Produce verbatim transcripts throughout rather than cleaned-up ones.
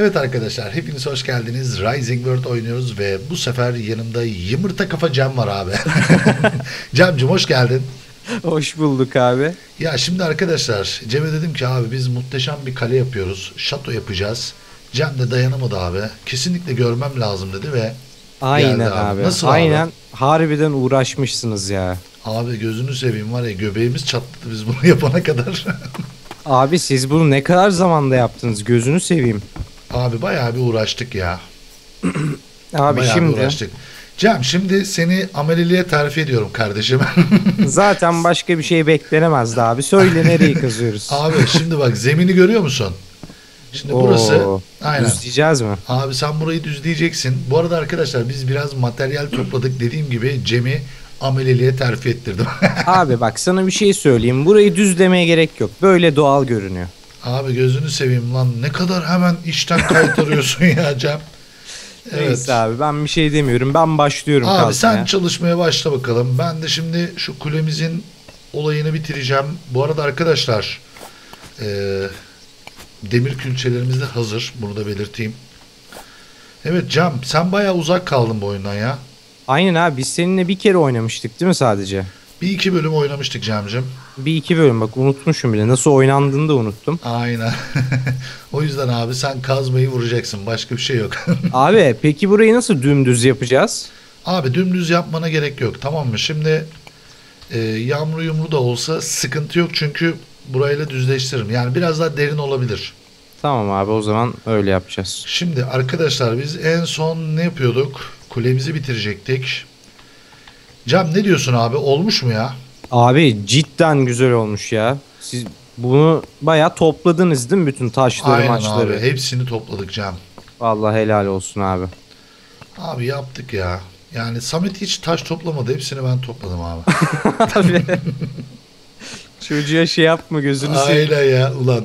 Evet arkadaşlar, hepiniz hoş geldiniz. Rising World oynuyoruz ve bu sefer yanımda Yımırta Kafa Cem var abi. Cemcim hoş geldin. Hoş bulduk abi. Ya şimdi arkadaşlar, Cem'e dedim ki abi biz muhteşem bir kale yapıyoruz. Şato yapacağız. Cem de dayanamadı abi. Kesinlikle görmem lazım dedi ve aynen abi. abi. Nasıl Aynen. Abi? Harbiden uğraşmışsınız ya. Abi gözünü seveyim var ya, göbeğimiz çatladı biz bunu yapana kadar. Abi siz bunu ne kadar zamanda yaptınız? Gözünü seveyim. Abi bayağı bir uğraştık ya. Abi bayağı şimdi. Uğraştık. Cem, şimdi seni ameliliğe terfi ediyorum kardeşim. Zaten başka bir şey beklenemezdi abi. Söyle nereyi kazıyoruz? Abi şimdi bak, zemini görüyor musun? Şimdi Oo, burası. Aynen. Düzleyeceğiz mi? Abi sen burayı düzleyeceksin. Bu arada arkadaşlar biz biraz materyal topladık. Dediğim gibi Cem'i ameliliğe terfi ettirdim. Abi bak sana bir şey söyleyeyim. Burayı düzlemeye gerek yok. Böyle doğal görünüyor. Abi gözünü seveyim lan. Ne kadar hemen işten kaytarıyorsun ya Cem. Evet. Neyse abi ben bir şey demiyorum. Ben başlıyorum. Abi sen ya. Çalışmaya başla bakalım. Ben de şimdi şu kulemizin olayını bitireceğim. Bu arada arkadaşlar e, demir külçelerimiz de hazır. Bunu da belirteyim. Evet Cem, sen bayağı uzak kaldın bu oyundan ya. Aynen abi, biz seninle bir kere oynamıştık değil mi sadece? Bir iki bölüm oynamıştık Cem'cim. Bir iki bölüm, bak unutmuşum bile. Nasıl oynandığını da unuttum. Aynen. O yüzden abi sen kazmayı vuracaksın. Başka bir şey yok. Abi peki burayı nasıl dümdüz yapacağız? Abi dümdüz yapmana gerek yok, tamam mı? Şimdi e, yağmur yumru da olsa sıkıntı yok. Çünkü burayla düzleştiririm. Yani biraz daha derin olabilir. Tamam abi, o zaman öyle yapacağız. Şimdi arkadaşlar biz en son ne yapıyorduk? Kulemizi bitirecektik. Cem ne diyorsun abi? Olmuş mu ya? Abi cidden güzel olmuş ya. Siz bunu bayağı topladınız değil mi? Bütün taşları, aynen maçları. Aynen abi. Hepsini topladık Cem. Vallahi helal olsun abi. Abi yaptık ya. Yani Samet hiç taş toplamadı. Hepsini ben topladım abi. Abi. Çocuğa şey yapma, gözünü seveyim. Aynen ya ulan.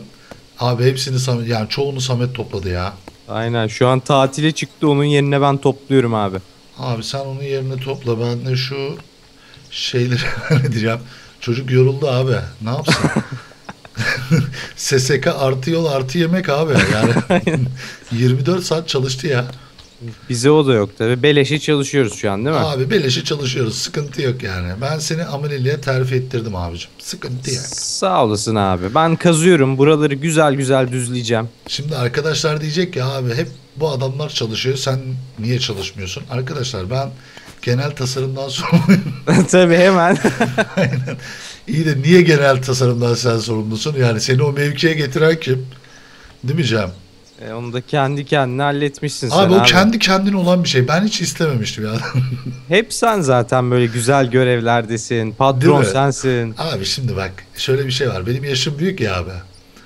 Abi hepsini Samet, yani çoğunu Samet topladı ya. Aynen, şu an tatile çıktı, onun yerine ben topluyorum abi. Abi sen onun yerine topla, ben de şu şeyleri halledeceğim. Çocuk yoruldu abi, ne yapsın? S S K artı yol artı yemek abi yani. yirmi dört saat çalıştı ya. Bize o da yok tabi, beleşe çalışıyoruz şu an değil mi? Abi beleşe çalışıyoruz, sıkıntı yok yani. Ben seni ameliliğe terfi ettirdim abicim, sıkıntı yok. Sağ olasın abi, ben kazıyorum buraları, güzel güzel düzleyeceğim. Şimdi arkadaşlar diyecek ya abi hep bu adamlar çalışıyor, sen niye çalışmıyorsun? Arkadaşlar ben genel tasarımdan sorumluyum. Tabi hemen. Aynen. İyi de niye genel tasarımdan sen sorumlusun? Yani seni o mevkiye getiren kim? Değil mi Cem? E onu da kendi kendine halletmişsin abi sen. Abi o kendi kendine olan bir şey. Ben hiç istememiştim ya. Hep sen zaten böyle güzel görevlerdesin. Patron sensin. Abi şimdi bak şöyle bir şey var. Benim yaşım büyük ya abi.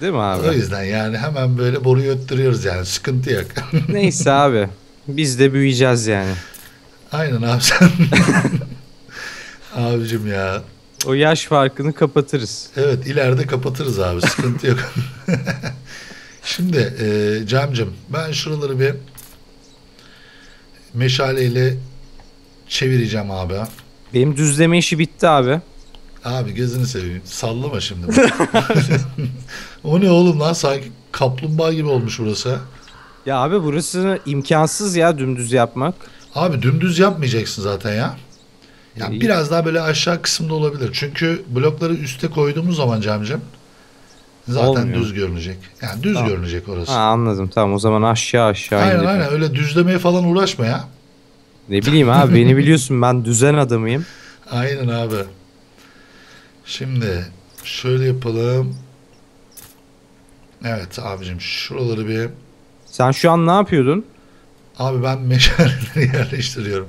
Değil mi abi? O yüzden yani hemen böyle boruyu öttürüyoruz yani. Sıkıntı yok. Neyse abi. Biz de büyüyeceğiz yani. Aynen abi sen. Abicim ya. O yaş farkını kapatırız. Evet, ileride kapatırız abi. Sıkıntı yok. Şimdi e, Cem'cim ben şuraları bir meşaleyle çevireceğim abi. Benim düzleme işi bitti abi. Abi gözünü seveyim. Sallama şimdi. O ne oğlum lan, sanki kaplumbağa gibi olmuş burası. Ya abi burası imkansız ya dümdüz yapmak. Abi dümdüz yapmayacaksın zaten ya. Yani İyi. Biraz daha böyle aşağı kısımda olabilir. Çünkü blokları üste koyduğumuz zaman Cem'cim. Zaten olmuyor. Düz görünecek. Yani düz tamam. Görünecek orası. Ha, anladım. Tamam, o zaman aşağı aşağı. Aynen aynen ben. Öyle düzlemeye falan uğraşma ya. Ne bileyim abi, beni biliyorsun, ben düzen adamıyım. Aynen abi. Şimdi şöyle yapalım. Evet abicim şuraları bir... Sen şu an ne yapıyordun? Abi ben meşaleleri yerleştiriyorum.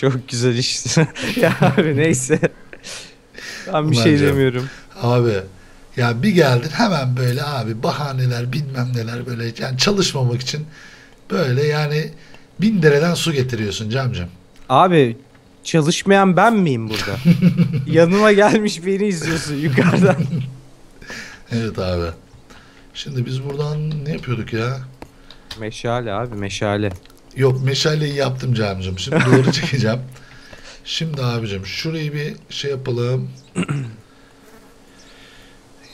Çok güzel işte. Ya abi neyse. Ben bir Ulan şey canım. demiyorum. Abi... Ya bir geldin hemen böyle abi bahaneler bilmem neler, böyle yani çalışmamak için böyle yani bin dereden su getiriyorsun Cem'cim. Abi çalışmayan ben miyim burada? Yanıma gelmiş beni izliyorsun yukarıdan. Evet abi. Şimdi biz buradan ne yapıyorduk ya? Meşale abi, meşale. Yok, meşaleyi yaptım Cem'cim. Şimdi doğru çekeceğim. Şimdi abicim şurayı bir şey yapalım.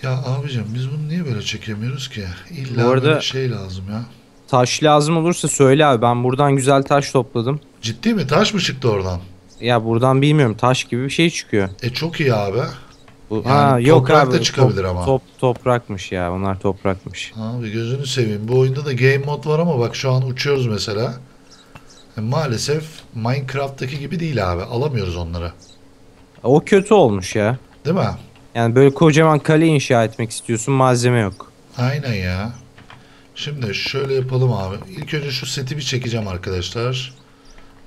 Ya abicim biz bunu niye böyle çekemiyoruz ki? İlla böyle şey lazım ya. Taş lazım olursa söyle abi, ben buradan güzel taş topladım. Ciddi mi? Taş mı çıktı oradan? Ya buradan bilmiyorum, taş gibi bir şey çıkıyor. E çok iyi abi. Yani ha, yok toprak abi, da çıkabilir top, ama. Top, toprakmış ya, onlar toprakmış. Abi gözünü seveyim, bu oyunda da game mod var ama bak şu an uçuyoruz mesela. E, maalesef Minecraft'taki gibi değil abi, alamıyoruz onları. O kötü olmuş ya. Değil mi? Yani böyle kocaman kale inşa etmek istiyorsun, malzeme yok. Aynen ya. Şimdi şöyle yapalım abi. İlk önce şu seti bir çekeceğim arkadaşlar.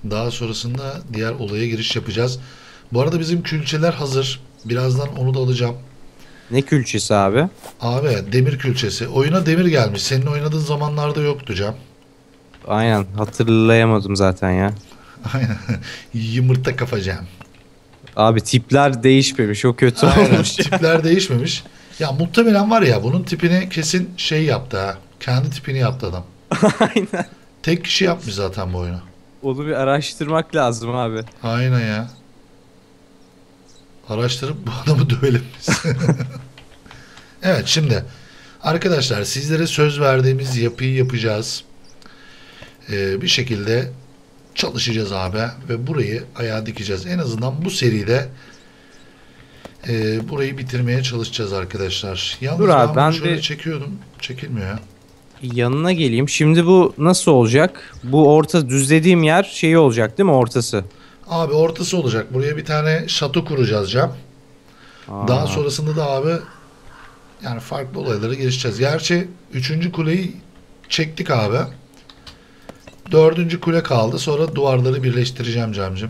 Daha sonrasında diğer olaya giriş yapacağız. Bu arada bizim külçeler hazır. Birazdan onu da alacağım. Ne külçesi abi? Abi demir külçesi. Oyuna demir gelmiş. Senin oynadığın zamanlarda yoktu Cem. Aynen, hatırlayamadım zaten ya. Aynen. Yımırta kafa Cem. Abi tipler değişmemiş, o kötü aynen, olmuş. Tipler değişmemiş. Ya muhtemelen var ya, bunun tipini kesin şey yaptı ha. Kendi tipini yaptı adam. Aynen. Tek kişi yapmış zaten bu oyunu. Onu bir araştırmak lazım abi. Aynen ya. Araştırıp bu adamı dövelim biz. Evet, şimdi arkadaşlar sizlere söz verdiğimiz yapıyı yapacağız. Ee, bir şekilde çalışacağız abi ve burayı ayağa dikeceğiz. En azından bu seride e, burayı bitirmeye çalışacağız arkadaşlar. Yalnız dur abi, ben, ben şöyle de... çekiyordum. Çekilmiyor ya. Yanına geleyim. Şimdi bu nasıl olacak? Bu orta düzlediğim yer şeyi olacak değil mi? Ortası. Abi ortası olacak. Buraya bir tane şato kuracağız Cem. Aa. Daha sonrasında da abi yani farklı olaylara girişeceğiz. Gerçi üçüncü kuleyi çektik abi. Dördüncü kule kaldı. Sonra duvarları birleştireceğim Cem'cim.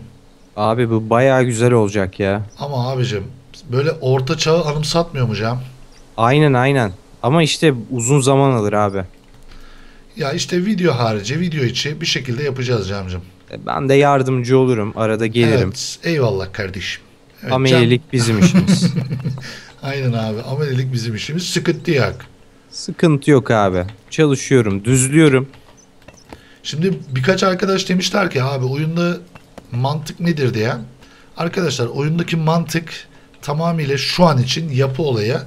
Abi bu bayağı güzel olacak ya. Ama abicim böyle orta çağı anımsatmıyor mu Cem? Aynen aynen. Ama işte uzun zaman alır abi. Ya işte video harici, video içi bir şekilde yapacağız Cem'cim. Ben de yardımcı olurum. Arada gelirim. Evet, eyvallah kardeşim. Evet, amelilik Cem... bizim işimiz. Aynen abi. Amelilik bizim işimiz. Sıkıntı yok. Sıkıntı yok abi. Çalışıyorum. Düzlüyorum. Şimdi birkaç arkadaş demişler ki abi oyunda mantık nedir diye. Arkadaşlar oyundaki mantık tamamıyla şu an için yapı olaya.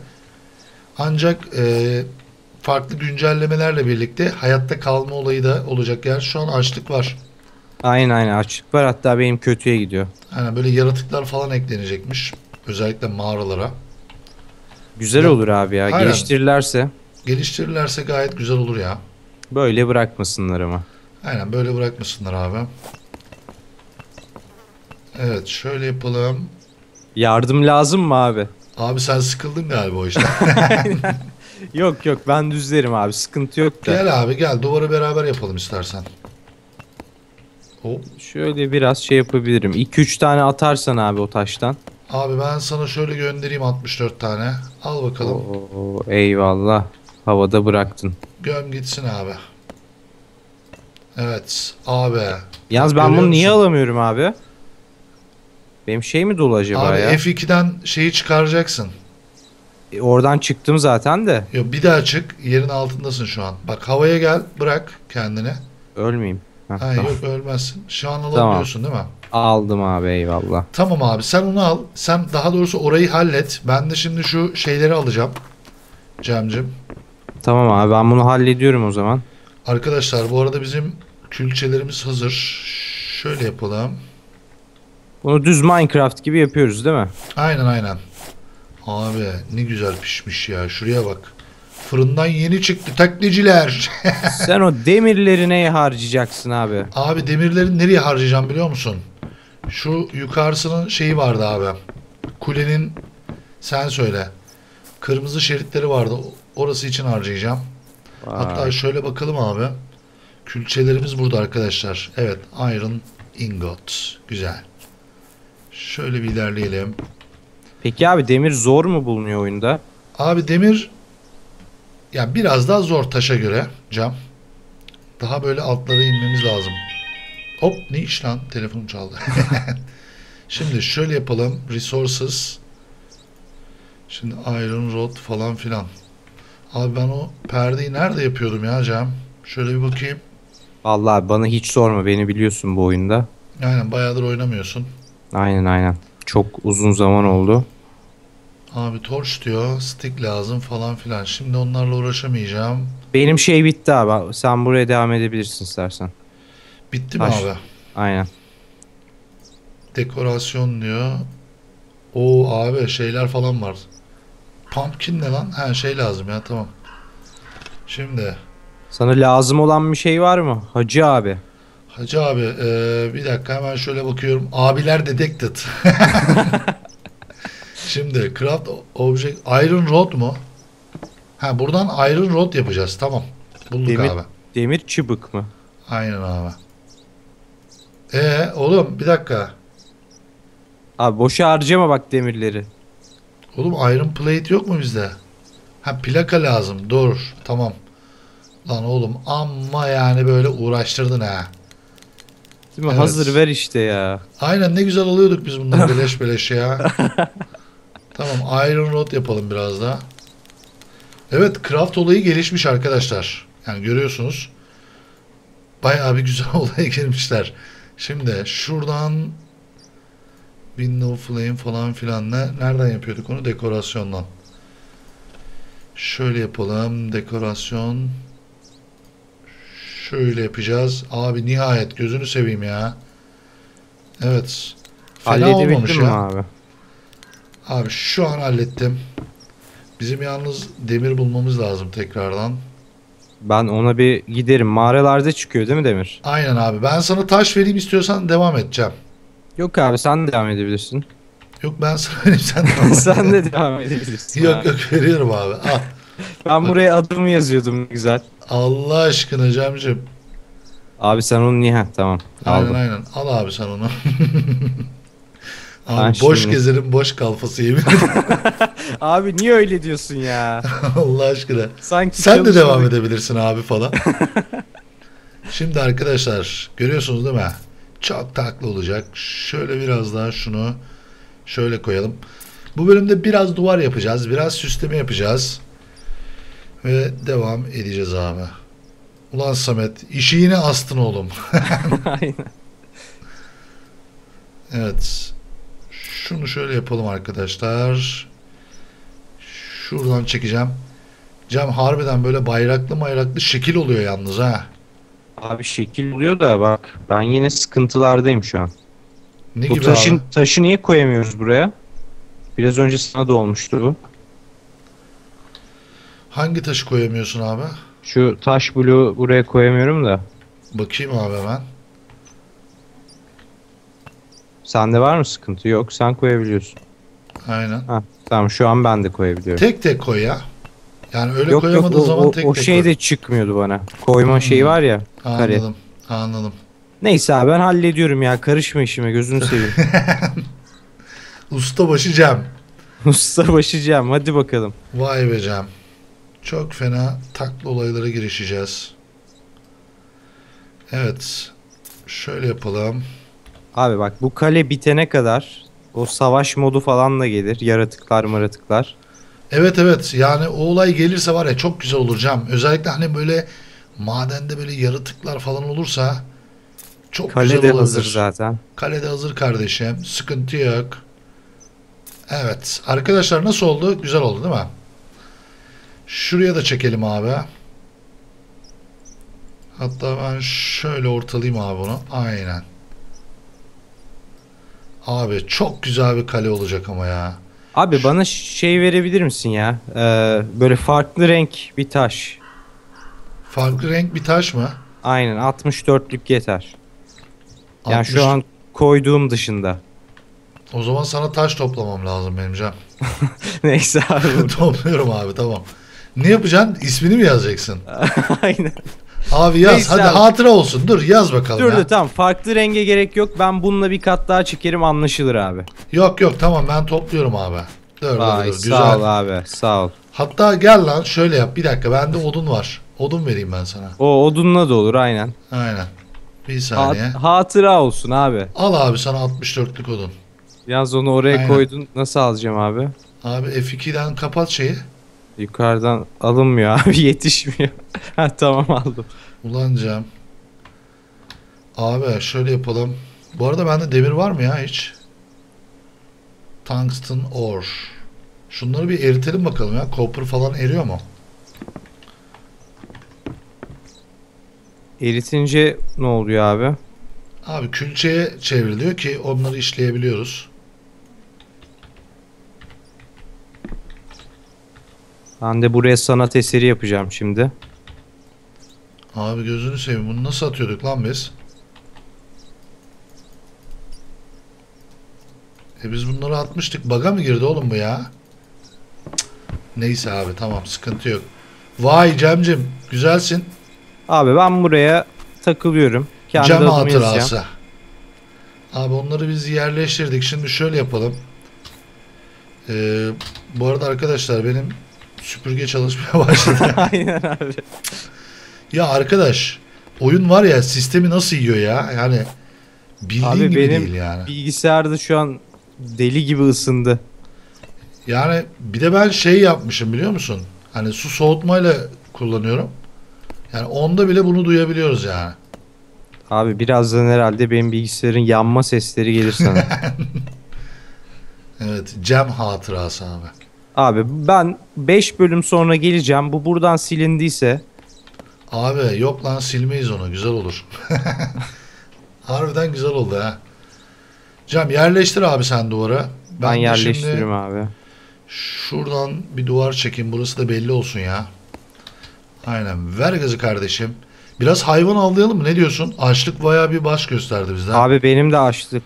Ancak e, farklı güncellemelerle birlikte hayatta kalma olayı da olacak. Yani şu an açlık var. Aynen aynen, açlık var, hatta benim kötüye gidiyor. Yani böyle yaratıklar falan eklenecekmiş. Özellikle mağaralara. Güzel ya, olur abi ya. Aynen. Geliştirirlerse. Geliştirirlerse gayet güzel olur ya. Böyle bırakmasınlar ama. Aynen, böyle bırakmasınlar abi. Evet şöyle yapalım. Yardım lazım mı abi? Abi sen sıkıldın galiba o işte. Yok yok, ben düzlerim abi, sıkıntı yok da. Gel abi gel, duvarı beraber yapalım istersen. Hop. Şöyle biraz şey yapabilirim. iki üç tane atarsan abi o taştan. Abi ben sana şöyle göndereyim altmış dört tane. Al bakalım. Oo, eyvallah. Havada bıraktın. Göm gitsin abi. Evet abi. Yalnız ben bunu musun? Niye alamıyorum abi? Benim şey mi dolu acaba abi ya? Abi F iki'den şeyi çıkaracaksın. E, oradan çıktım zaten de. Yo, bir daha çık. Yerin altındasın şu an. Bak havaya gel. Bırak kendini. Ölmeyeyim. Ha, tamam. Yok ölmezsin. Şu an alabiliyorsun tamam, değil mi? Aldım abi, eyvallah. Tamam abi sen onu al. Sen daha doğrusu orayı hallet. Ben de şimdi şu şeyleri alacağım. Cem'cim. Tamam abi, ben bunu hallediyorum o zaman. Arkadaşlar bu arada bizim külçelerimiz hazır. Şöyle yapalım. Bunu düz Minecraft gibi yapıyoruz değil mi? Aynen aynen. Abi ne güzel pişmiş ya. Şuraya bak. Fırından yeni çıktı taklitçiler. Sen o demirleri neye harcayacaksın abi? Abi demirleri nereye harcayacağım biliyor musun? Şu yukarısının şeyi vardı abi. Kulenin sen söyle. Kırmızı şeritleri vardı. Orası için harcayacağım. Vay. Hatta şöyle bakalım abi. Külçelerimiz burada arkadaşlar. Evet, iron ingot. Güzel. Şöyle bir ilerleyelim. Peki abi demir zor mu bulunuyor oyunda? Abi demir ya biraz daha zor taşa göre Cem. Daha böyle altlara inmemiz lazım. Hop ne iş lan? Telefonum çaldı. Şimdi şöyle yapalım. Resources. Şimdi iron rod falan filan. Abi ben o perdeyi nerede yapıyordum ya Cem? Şöyle bir bakayım. Vallahi bana hiç sorma. Beni biliyorsun bu oyunda. Aynen, bayağıdır oynamıyorsun. Aynen aynen. Çok uzun zaman oldu. Abi torch diyor, stick lazım falan filan. Şimdi onlarla uğraşamayacağım. Benim şey bitti abi. Sen buraya devam edebilirsin istersen. Bitti mi Taş. abi? Aynen. Dekorasyon diyor. Oo abi şeyler falan var. Pumpkin ne lan? Ha şey lazım ya, tamam. Şimdi. Sana lazım olan bir şey var mı? Hacı abi. Hacı abi ee, bir dakika hemen şöyle bakıyorum. Abiler detected. Şimdi craft object iron rod mu? Ha buradan iron rod yapacağız, tamam. Bulduk demir, abi. Demir çıbık mı? Aynen abi. Ee oğlum bir dakika. Abi boşa harcama bak demirleri. Oğlum iron plate yok mu bizde? Ha plaka lazım. Dur tamam. Lan oğlum amma yani böyle uğraştırdın ha. Değil mi? Evet. Hazır ver işte ya. Aynen ne güzel alıyorduk biz bundan beleş beleş ya. Tamam iron rod yapalım biraz daha. Evet craft olayı gelişmiş arkadaşlar. Yani görüyorsunuz. Bayağı bir güzel olaya girmişler. Şimdi şuradan window flame falan filan ne? Nereden yapıyorduk onu? Dekorasyondan. Şöyle yapalım. Dekorasyon. Şöyle yapacağız. Abi nihayet gözünü seveyim ya. Evet. Fena olmamış ya. Abi. Abi şu an hallettim. Bizim yalnız demir bulmamız lazım tekrardan. Ben ona bir giderim. Mağaralarda çıkıyor değil mi demir? Aynen abi. Ben sana taş vereyim, istiyorsan devam edeceğim. Yok abi sen devam edebilirsin. Yok ben sana vereyim, sen devam sen de devam edebilirsin. Yok abi. Yok veriyorum abi. Al. Ben buraya adımı yazıyordum güzel. Allah aşkına Cem'cim. Abi sen onu niye? Tamam. Aynen aldım. Aynen. Al abi sen onu. Abi ben boş şimdi... gezerim boş kalfası yemin ederim. Abi niye öyle diyorsun ya? Allah aşkına. Sanki sen de devam gibi. Edebilirsin abi falan. Şimdi arkadaşlar görüyorsunuz değil mi? Çok tatlı olacak. Şöyle biraz daha şunu şöyle koyalım. Bu bölümde biraz duvar yapacağız. Biraz süsleme yapacağız. Ve devam edeceğiz abi. Ulan Samet işi yine astın oğlum. Aynen. Evet. Şunu şöyle yapalım arkadaşlar. Şuradan çekeceğim. Cem harbiden böyle bayraklı bayraklı şekil oluyor yalnız ha. Abi şekil oluyor da bak ben yine sıkıntılardayım şu an. Ne bu gibi taşın, abi? Taşı niye koyamıyoruz buraya? Biraz önce sana da olmuştu bu. Hangi taşı koyamıyorsun abi? Şu taş bloğu buraya koyamıyorum da. Bakayım abi hemen. Sende var mı sıkıntı? Yok sen koyabiliyorsun. Aynen. Heh, tamam şu an ben de koyabiliyorum. Tek tek koy ya. Yani öyle yok, koyamadığın yok, zaman o, tek o tek o şey koy. De çıkmıyordu bana. Koyma hmm. şeyi var ya. Anladım. Kare. Anladım. Neyse abi ben hallediyorum ya. Karışma işime gözünü seveyim. Usta başı Cem. Usta başı Cem hadi bakalım. Vay be Cem. Çok fena taklı olaylara girişeceğiz. Evet. Şöyle yapalım. Abi bak bu kale bitene kadar o savaş modu falan da gelir. Yaratıklar maratıklar. Evet evet yani o olay gelirse var ya çok güzel olur Cem. Özellikle hani böyle madende böyle yaratıklar falan olursa çok kale güzel olabilir. Kale de hazır zaten. Kale de hazır kardeşim. Sıkıntı yok. Evet arkadaşlar nasıl oldu? Güzel oldu değil mi? Şuraya da çekelim abi. Hatta ben şöyle ortalayayım abi bunu. Aynen. Abi çok güzel bir kale olacak ama ya. Abi Şu... bana şey verebilir misin ya? Ee, böyle farklı renk bir taş. Farklı renk bir taş mı? Aynen altmış dörtlük yeter. altmış... Yani şu an koyduğum dışında. O zaman sana taş toplamam lazım benim Cem. Neyse abi. Topluyorum abi tamam. Ne yapacaksın? İsmini mi yazacaksın? Aynen. Abi yaz. Neyse hadi abi. Hatıra olsun. Dur yaz bakalım. Dur da tamam. Farklı renge gerek yok. Ben bununla bir kat daha çekerim anlaşılır abi. Yok yok tamam ben topluyorum abi. Dur Vay, dur dur. Güzel. Sağ ol abi sağ ol. Hatta gel lan şöyle yap. Bir dakika bende odun var. Odun vereyim ben sana. O odunla da olur aynen. Aynen. Bir saniye. Hat hatıra olsun abi. Al abi sana altmış dörtlük odun. Yalnız onu oraya aynen. koydun. Nasıl alacağım abi? Abi F iki'den kapat şeyi. Yukarıdan alınmıyor abi yetişmiyor. Ha tamam aldım. Ulan Cem. Abi şöyle yapalım. Bu arada bende demir var mı ya hiç? Tungsten ore. Şunları bir eritelim bakalım ya. Copper falan eriyor mu? Eritince ne oluyor abi? Abi külçeye çevriliyor ki onları işleyebiliyoruz. Ben de buraya sanat eseri yapacağım şimdi. Abi gözünü seveyim. Bunu nasıl atıyorduk lan biz? E biz bunları atmıştık. Bug'a mı girdi oğlum bu ya? Cık. Neyse abi tamam, sıkıntı yok. Vay Cem'cim, güzelsin. Abi ben buraya takılıyorum. Kendi Cem hatırası. Abi onları biz yerleştirdik. Şimdi şöyle yapalım. Ee, bu arada arkadaşlar benim süpürge çalışmaya başladı. Aynen abi. Ya arkadaş, oyun var ya, sistemi nasıl yiyor ya? Yani bildiğin abi gibi değil yani. Benim bilgisayarda şu an deli gibi ısındı. Yani bir de ben şey yapmışım biliyor musun? Hani su soğutmayla kullanıyorum. Yani onda bile bunu duyabiliyoruz yani. Abi birazdan herhalde benim bilgisayarın yanma sesleri gelir sana. Evet, Cem hatırası abi. Abi ben beş bölüm sonra geleceğim. Bu buradan silindiyse. Abi yok lan, silmeyiz onu, güzel olur. Harbiden güzel oldu ha. Cem yerleştir abi sen duvara. Ben, ben yerleştiririm abi. Şuradan bir duvar çekeyim, burası da belli olsun ya. Aynen, ver gazı kardeşim. Biraz hayvan avlayalım mı, ne diyorsun? Açlık bayağı bir baş gösterdi bizden. Abi benim de açlık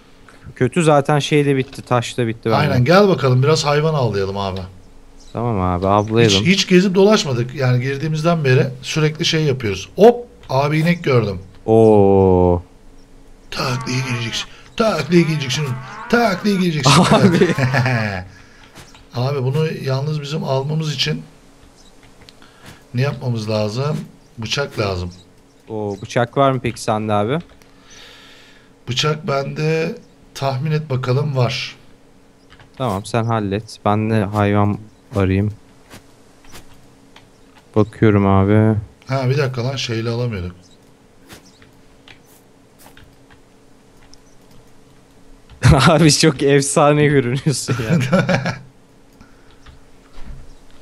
kötü zaten, şey de bitti, taş da bitti. Aynen benim. Gel bakalım biraz hayvan avlayalım abi. Tamam abi, avlayalım. Hiç, hiç gezip dolaşmadık yani, girdiğimizden beri sürekli şey yapıyoruz. Hop abi, inek gördüm. Oo. Tak diye gireceksin. Tak diye gireceksin. Tak diye gireceksin. Abi. Abi bunu yalnız bizim almamız için ne yapmamız lazım? Bıçak lazım. Oo, bıçak var mı peki sende abi? Bıçak bende, tahmin et bakalım, var. Tamam sen hallet. Ben de hayvan arayayım. Bakıyorum abi. Ha bir dakika lan, şeyle alamıyorduk. Abi çok efsane görünüyorsun yani.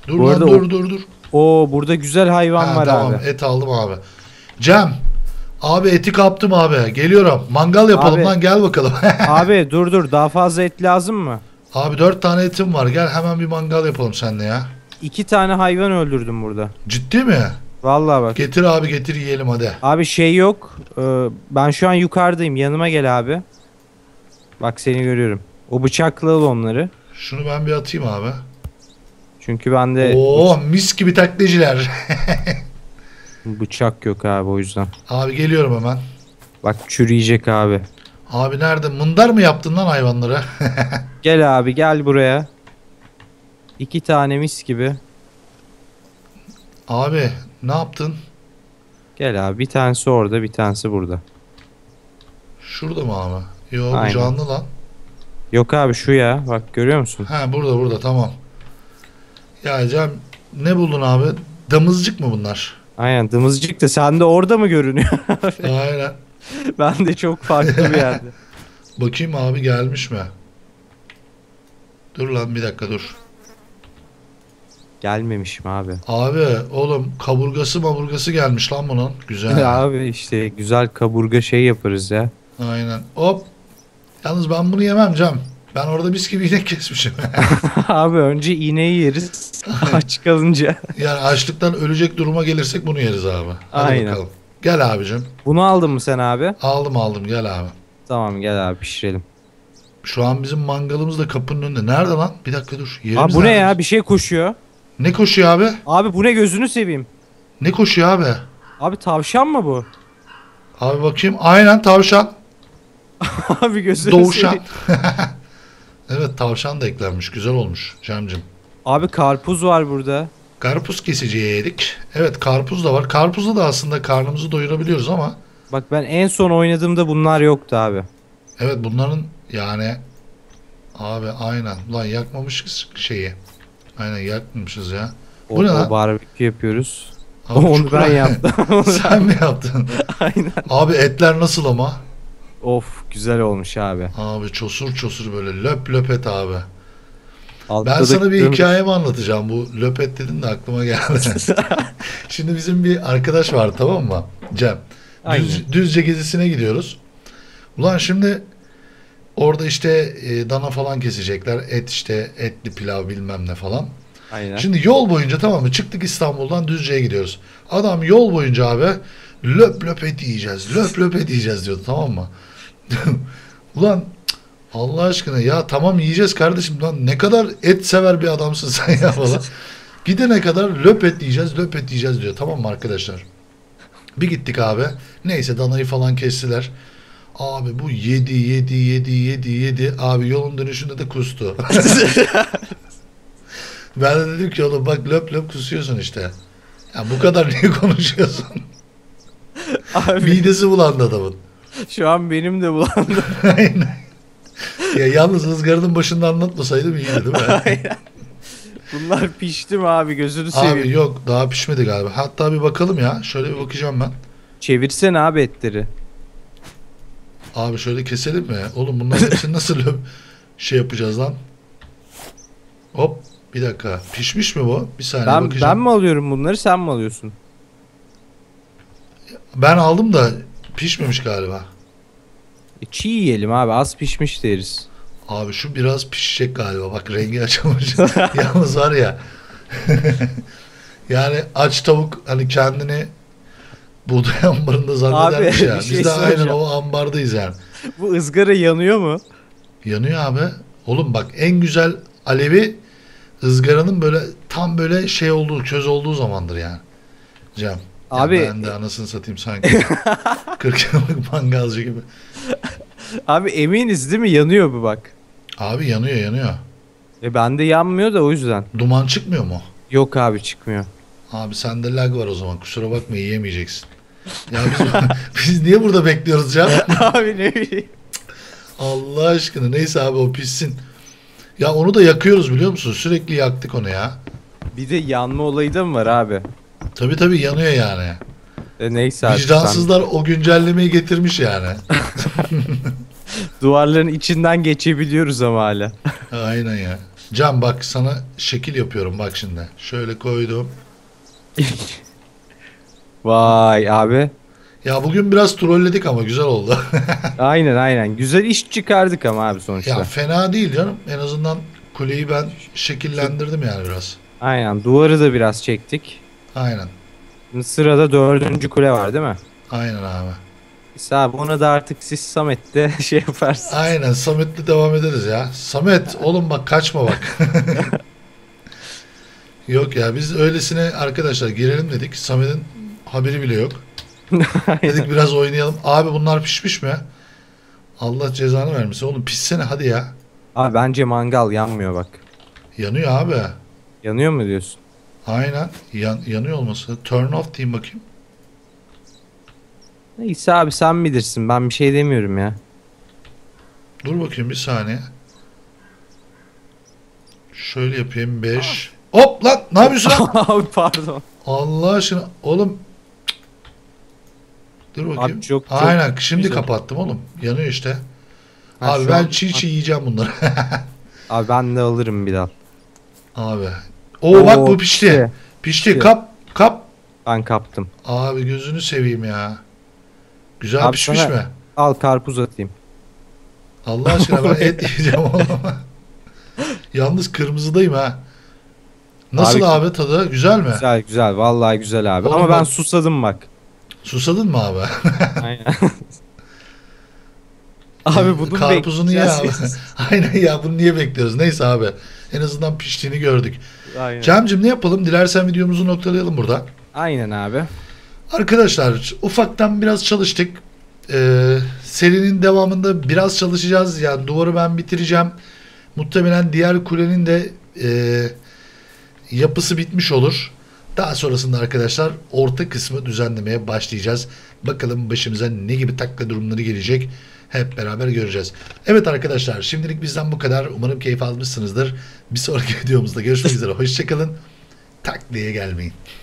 Dur lan, dur dur dur. Oo burada güzel hayvan ha, var tamam, abi. Et aldım abi. Cem abi eti kaptım abi, geliyorum. Mangal yapalım abi, lan gel bakalım. Abi dur dur, daha fazla et lazım mı? Abi dört tane etim var, gel hemen bir mangal yapalım seninle ya. İki tane hayvan öldürdüm burada. Ciddi mi? Vallahi bak. Getir abi getir, yiyelim hadi. Abi şey yok, ben şu an yukarıdayım, yanıma gel abi. Bak seni görüyorum. O bıçakla al onları. Şunu ben bir atayım abi. Çünkü ben de... Oo mis gibi taklacılar. Bıçak yok abi, o yüzden. Abi geliyorum hemen. Bak çürüyecek abi. Abi nerede? Mındar mı yaptın lan hayvanlara? Gel abi gel buraya. İki tane mis gibi. Abi ne yaptın? Gel abi, bir tanesi orada bir tanesi burada. Şurada mı abi? Yok bu canlı lan. Yok abi şu ya, bak görüyor musun? He burada burada, tamam. Ya Cem ne buldun abi? Damızcık mı bunlar? Aynen damızcık, da sende orada mı görünüyor? Aynen. Ben de çok farklı bir yerde. Bakayım abi gelmiş mi? Dur lan bir dakika dur. Gelmemişim abi. Abi oğlum kaburgası maburgası gelmiş lan bunun. Güzel. Ya abi işte güzel kaburga şey yaparız ya. Aynen hop. Yalnız ben bunu yemem Cem. Ben orada mis gibi inek kesmişim. Abi önce iğneyi yeriz. Aç kalınca. Yani açlıktan ölecek duruma gelirsek bunu yeriz abi. Hadi aynen. Bakalım. Gel abicim. Bunu aldın mı sen abi? Aldım aldım, gel abi. Tamam gel abi, pişirelim. Şu an bizim mangalımız da kapının önünde. Nerede lan? Bir dakika dur. Yerimiz abi bu ne ya? Bir şey koşuyor. Ne koşuyor abi? Abi bu ne, gözünü seveyim. Ne koşuyor abi? Abi tavşan mı bu? Abi bakayım. Aynen tavşan. Abi gözünü Doğuşan. seveyim. Doğuşan. Evet tavşan da eklenmiş. Güzel olmuş Cem'cim. Abi karpuz var burada. Karpuz kesiciye yedik. Evet karpuz da var. Karpuzla da aslında karnımızı doyurabiliyoruz ama. Bak ben en son oynadığımda bunlar yoktu abi. Evet bunların yani. Abi aynen. Ulan yakmamışız şeyi. Aynen yakmamışız ya. O, bu ne lan? Barbekü yapıyoruz. Abi, onu ben yaptım. Sen mi yaptın? Aynen. Abi etler nasıl ama? Of güzel olmuş abi. Abi çosur çosur böyle löp löp et abi. Ben sana bir hikayemi anlatacağım. Bu löpet dedin de aklıma geldi. Şimdi bizim bir arkadaş var, tamam mı Cem? Düz, Düzce gezisine gidiyoruz. Ulan şimdi orada işte e, dana falan kesecekler. Et işte, etli pilav bilmem ne falan. Aynen. Şimdi yol boyunca, tamam mı? Çıktık İstanbul'dan Düzce'ye gidiyoruz. Adam yol boyunca abi löp löp et yiyeceğiz, löp löp et yiyeceğiz diyordu, tamam mı? Ulan Allah aşkına ya, tamam yiyeceğiz kardeşim, lan ne kadar et sever bir adamsın sen ya falan. Gidene kadar löp et yiyeceğiz, löp et yiyeceğiz diyor, tamam mı arkadaşlar? Bir gittik abi. Neyse danayı falan kestiler. Abi bu yedi yedi yedi yedi yedi. Abi yolun dönüşünde de kustu. Ben de dedim ki oğlum bak löp löp kusuyorsun işte. Ya bu kadar niye konuşuyorsun? Abi, midesi bulandı adamın. Şu an benim de bulandı. Aynen. Ya yalnız ızgaranın başında anlatmasaydım iyiydi, değil mi? Aynen. Bunlar pişti mi abi, gözünü seveyim. Abi yok, daha pişmedi galiba. Hatta bir bakalım ya. Şöyle bir bakacağım ben. Çevirsene abi etleri. Abi şöyle keselim mi? Oğlum bunların hepsini nasıl şey yapacağız lan? Hop. Bir dakika. Pişmiş mi bu? Bir saniye ben, bakacağım. Ben mi alıyorum bunları, sen mi alıyorsun? Ben aldım da pişmemiş galiba. E, çiğ yiyelim abi. Az pişmiş deriz. Abi şu biraz pişecek galiba. Bak rengi açılmış. Yalnız var ya. Yani aç tavuk hani kendini buğday ambarında zannedermiş abi, ya. Biz şey de soracağım. Aynen o ambardayız yani. Bu ızgara yanıyor mu? Yanıyor abi. Oğlum bak en güzel alevi ızgaranın böyle tam böyle şey olduğu, köz olduğu zamandır yani. Cem. Abi. Yani ben de anasını satayım sanki. kırk yıllık mangalcı gibi. Abi eminiz değil mi? Yanıyor bu bak. Abi yanıyor yanıyor. E bende yanmıyor da o yüzden. Duman çıkmıyor mu? Yok abi çıkmıyor. Abi sende lag var o zaman. Kusura bakma yiyemeyeceksin. Ya biz, biz niye burada bekliyoruz Cem? Abi ne bileyim. Allah aşkına neyse abi o pişsin. Ya onu da yakıyoruz biliyor musun? Sürekli yaktık onu ya. Bir de yanma olayı da mı var abi? Tabii tabii yanıyor yani. E neyse abi. Vicdansızlar o güncellemeyi getirmiş yani. Duvarların içinden geçebiliyoruz ama hala. Aynen ya. Can bak sana şekil yapıyorum bak şimdi. Şöyle koydum. Vay abi. Ya bugün biraz trolledik ama güzel oldu. Aynen aynen. Güzel iş çıkardık ama abi sonuçta. Ya fena değil canım. En azından kuleyi ben şekillendirdim yani biraz. Aynen. Duvarı da biraz çektik. Aynen. Şimdi sırada dördüncü kule var değil mi? Aynen abi. Abi ona da artık siz Samet'te şey yaparsınız. Aynen Samet'le devam ederiz ya. Samet oğlum bak kaçma bak. Yok ya biz öylesine arkadaşlar girelim dedik. Samet'in haberi bile yok. Dedik biraz oynayalım. Abi bunlar pişmiş mi? Allah cezanı vermesin. Oğlum pişsene hadi ya. Abi bence mangal yanmıyor bak. Yanıyor abi. Yanıyor mu diyorsun? Aynen. Yan, yanıyor olması. Turn off diyeyim bakayım. Neyse abi sen bilirsin. Ben bir şey demiyorum ya. Dur bakayım bir saniye. Şöyle yapayım. beş. Hop lan ne yapıyorsun lan? Abi pardon. Allah aşkına. Oğlum. Dur bakayım. Abi çok, çok aynen şimdi güzel. Kapattım oğlum. Yanıyor işte. Ha, abi ben çiğ çiğ yiyeceğim bunları. Abi ben de alırım bir daha. Abi. Oo, Oo bak bu pişti. Pişti. Pişti. Pişti. Kap. Kap. Ben kaptım. Abi gözünü seveyim ya. Güzel abi pişmiş mi? Al karpuz atayım. Allah aşkına ben et yiyeceğim oğlum. Yalnız kırmızıdayım ha. Nasıl abi, abi tadı? Güzel mi? Güzel güzel. Vallahi güzel abi. Oğlum, ama ben bak, susadım bak. Susadın mı abi? Aynen. Abi bunu karpuzunu ye abi. Aynen ya bunu niye bekliyoruz? Neyse abi. En azından piştiğini gördük. Aynen. Cem'cim ne yapalım? Dilersen videomuzu noktalayalım burada. Aynen abi. Arkadaşlar ufaktan biraz çalıştık. Ee, serinin devamında biraz çalışacağız. Yani duvarı ben bitireceğim. Muhtemelen diğer kulenin de e, yapısı bitmiş olur. Daha sonrasında arkadaşlar orta kısmı düzenlemeye başlayacağız. Bakalım başımıza ne gibi takla durumları gelecek. Hep beraber göreceğiz. Evet arkadaşlar şimdilik bizden bu kadar. Umarım keyif almışsınızdır. Bir sonraki videomuzda görüşmek üzere. Hoşçakalın. Taklaya gelmeyin.